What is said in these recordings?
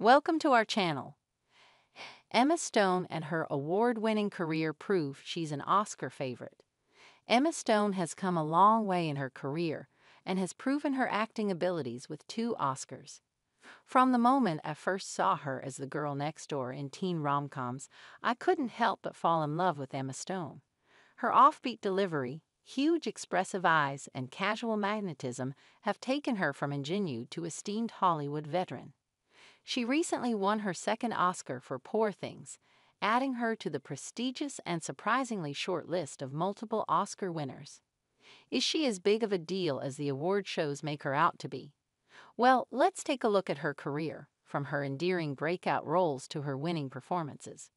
Welcome to our channel. Emma Stone and her award-winning career prove she's an Oscar favorite. Emma Stone has come a long way in her career and has proven her acting abilities with 2 Oscars. From the moment I first saw her as the girl next door in teen rom-coms, I couldn't help but fall in love with Emma Stone. Her offbeat delivery, huge expressive eyes, and casual magnetism have taken her from ingenue to esteemed Hollywood veteran. She recently won her 2nd Oscar for Poor Things, adding her to the prestigious and surprisingly short list of multiple Oscar winners. Is she as big of a deal as the award shows make her out to be? Well, let's take a look at her career, from her endearing breakout roles to her winning performances.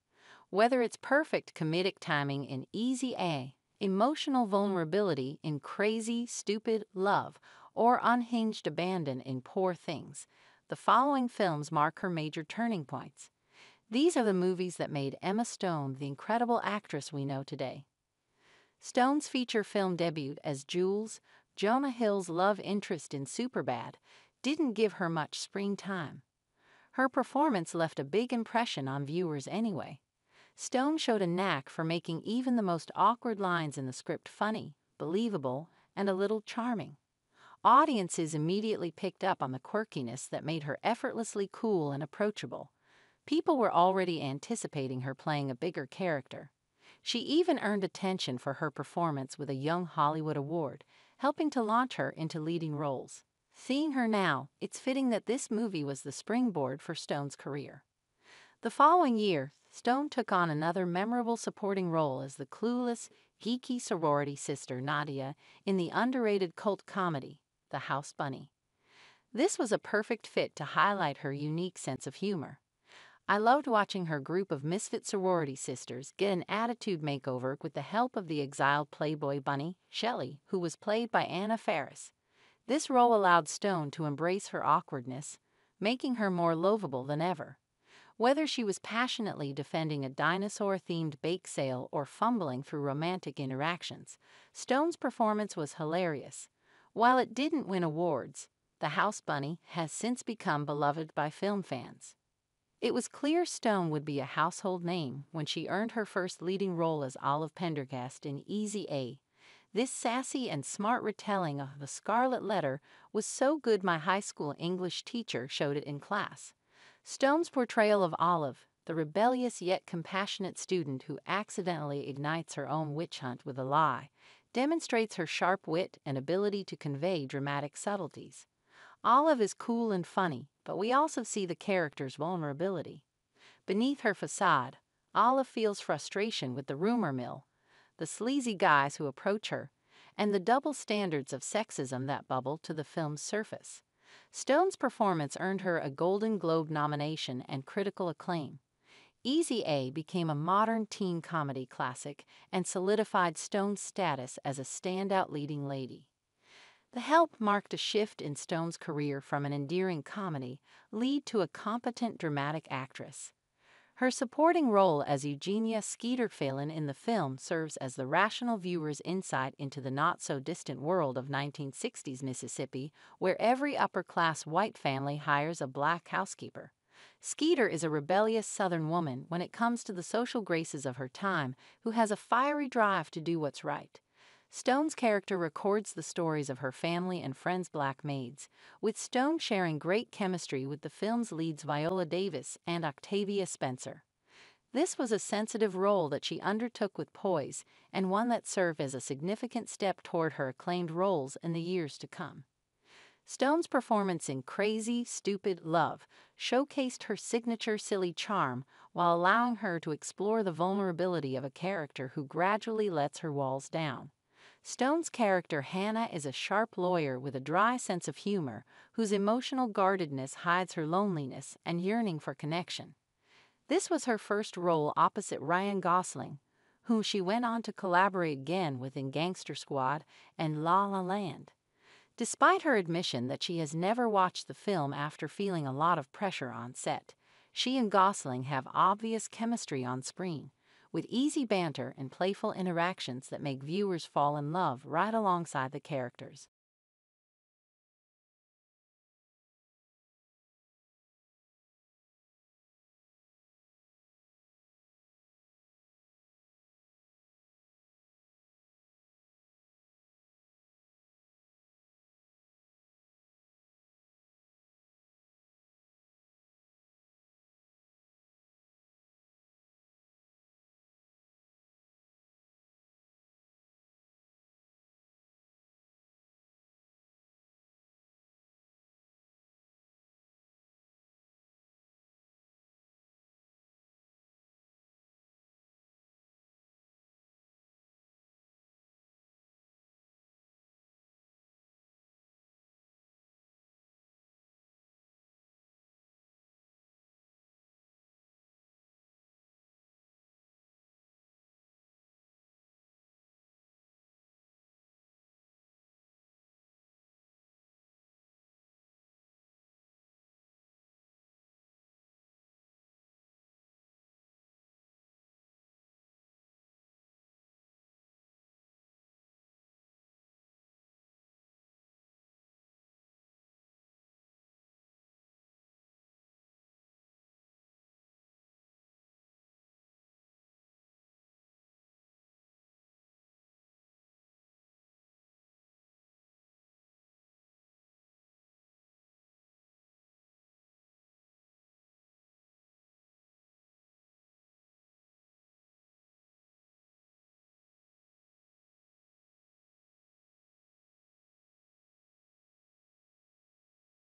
Whether it's perfect comedic timing in Easy A, emotional vulnerability in Crazy, Stupid, Love, or unhinged abandon in Poor Things, the following films mark her major turning points. These are the movies that made Emma Stone the incredible actress we know today. Stone's feature film debut as Jules, Jonah Hill's love interest in Superbad, didn't give her much screen time. Her performance left a big impression on viewers anyway. Stone showed a knack for making even the most awkward lines in the script funny, believable, and a little charming. Audiences immediately picked up on the quirkiness that made her effortlessly cool and approachable. People were already anticipating her playing a bigger character. She even earned attention for her performance with a Young Hollywood Award, helping to launch her into leading roles. Seeing her now, it's fitting that this movie was the springboard for Stone's career. The following year, Stone took on another memorable supporting role as the clueless, geeky sorority sister Nadia in the underrated cult comedy, The House Bunny. This was a perfect fit to highlight her unique sense of humor. I loved watching her group of misfit sorority sisters get an attitude makeover with the help of the exiled Playboy bunny, Shelley, who was played by Anna Faris. This role allowed Stone to embrace her awkwardness, making her more lovable than ever. Whether she was passionately defending a dinosaur-themed bake sale or fumbling through romantic interactions, Stone's performance was hilarious. While it didn't win awards, The House Bunny has since become beloved by film fans. It was clear Stone would be a household name when she earned her first leading role as Olive Pendergast in Easy A. This sassy and smart retelling of The Scarlet Letter was so good my high school English teacher showed it in class. Stone's portrayal of Olive, the rebellious yet compassionate student who accidentally ignites her own witch hunt with a lie, demonstrates her sharp wit and ability to convey dramatic subtleties. Olive is cool and funny, but we also see the character's vulnerability. Beneath her facade, Olive feels frustration with the rumor mill, the sleazy guys who approach her, and the double standards of sexism that bubble to the film's surface. Stone's performance earned her a Golden Globe nomination and critical acclaim. Easy A became a modern teen comedy classic and solidified Stone's status as a standout leading lady. The Help marked a shift in Stone's career from an endearing comedy lead to a competent dramatic actress. Her supporting role as Eugenia Skeeter Phelan in the film serves as the rational viewer's insight into the not-so-distant world of 1960s Mississippi, where every upper-class white family hires a black housekeeper. Skeeter is a rebellious Southern woman when it comes to the social graces of her time, who has a fiery drive to do what's right. Stone's character records the stories of her family and friends' black maids, with Stone sharing great chemistry with the film's leads Viola Davis and Octavia Spencer. This was a sensitive role that she undertook with poise, and one that served as a significant step toward her acclaimed roles in the years to come. Stone's performance in Crazy, Stupid, Love showcased her signature silly charm while allowing her to explore the vulnerability of a character who gradually lets her walls down. Stone's character Hannah is a sharp lawyer with a dry sense of humor, whose emotional guardedness hides her loneliness and yearning for connection. This was her first role opposite Ryan Gosling, whom she went on to collaborate again with in Gangster Squad and La La Land. Despite her admission that she has never watched the film after feeling a lot of pressure on set, she and Gosling have obvious chemistry on screen, with easy banter and playful interactions that make viewers fall in love right alongside the characters.